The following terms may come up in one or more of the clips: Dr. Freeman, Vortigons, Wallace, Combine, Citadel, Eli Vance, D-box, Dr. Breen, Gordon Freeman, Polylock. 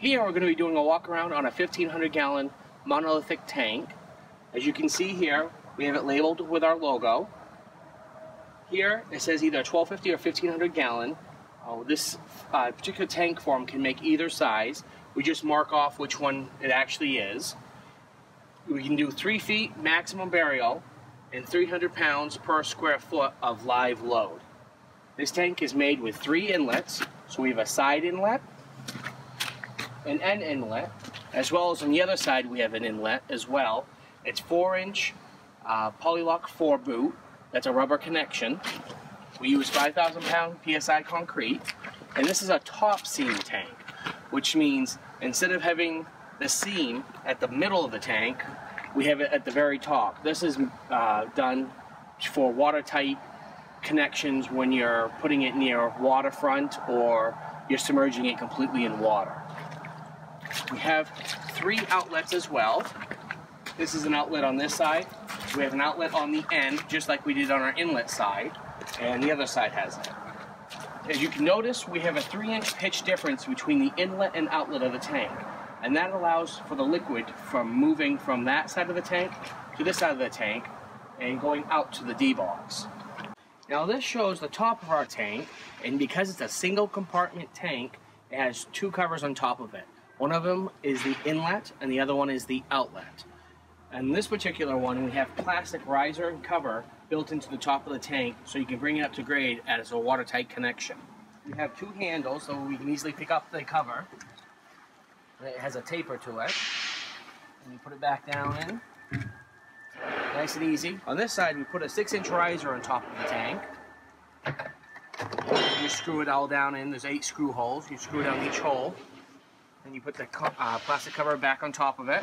Here we're going to be doing a walk around on a 1,500 gallon monolithic tank. As you can see here, we have it labeled with our logo. Here it says either 1,250 or 1,500 gallon. This particular tank form can make either size. We just mark off which one it actually is. We can do 3 feet maximum burial and 300 pounds per square foot of live load. This tank is made with 3 inlets. So we have a side inlet, an end inlet, as well as on the other side we have an inlet as well. It's 4-inch Polylock 4 boot. That's a rubber connection. We use 5,000 pound PSI concrete. And this is a top seam tank, which means instead of having the seam at the middle of the tank, we have it at the very top. This is done for watertight connections when you're putting it near waterfront or you're submerging it completely in water. We have 3 outlets as well. This is an outlet on this side. We have an outlet on the end, just like we did on our inlet side, and the other side has it. As you can notice, we have a 3-inch pitch difference between the inlet and outlet of the tank, and that allows for the liquid from moving from that side of the tank to this side of the tank and going out to the D-box. Now this shows the top of our tank, and because it's a single compartment tank, it has 2 covers on top of it. One of them is the inlet and the other one is the outlet. And this particular one, we have plastic riser and cover built into the top of the tank so you can bring it up to grade as a watertight connection. We have 2 handles so we can easily pick up the cover. It has a taper to it. And you put it back down in. Nice and easy. On this side we put a 6-inch riser on top of the tank. You screw it all down in. There's 8 screw holes. You screw down each hole. Then you put the plastic cover back on top of it.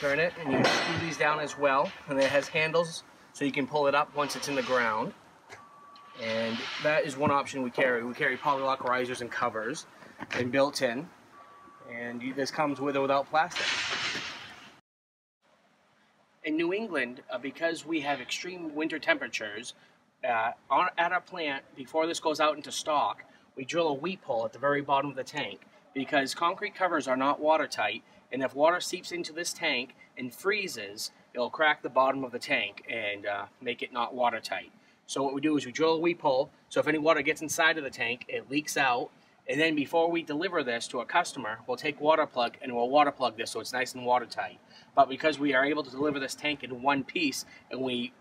Turn it and you screw these down as well, and it has handles so you can pull it up once it's in the ground. And that is one option we carry. We carry Polylock risers and covers and built-in, and this comes with or without plastic. In New England, because we have extreme winter temperatures, at our plant, before this goes out into stock, we drill a weep hole at the very bottom of the tank because concrete covers are not watertight. And if water seeps into this tank and freezes, it'll crack the bottom of the tank and make it not watertight. So what we do is we drill a weep hole, so if any water gets inside of the tank, it leaks out. And then before we deliver this to a customer, we'll take water plug and we'll water plug this so it's nice and watertight. But because we are able to deliver this tank in 1 piece and we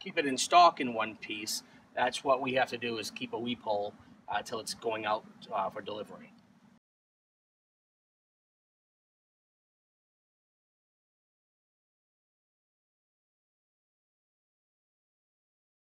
keep it in stock in 1 piece, that's what we have to do, is keep a weep hole till it's going out for delivery.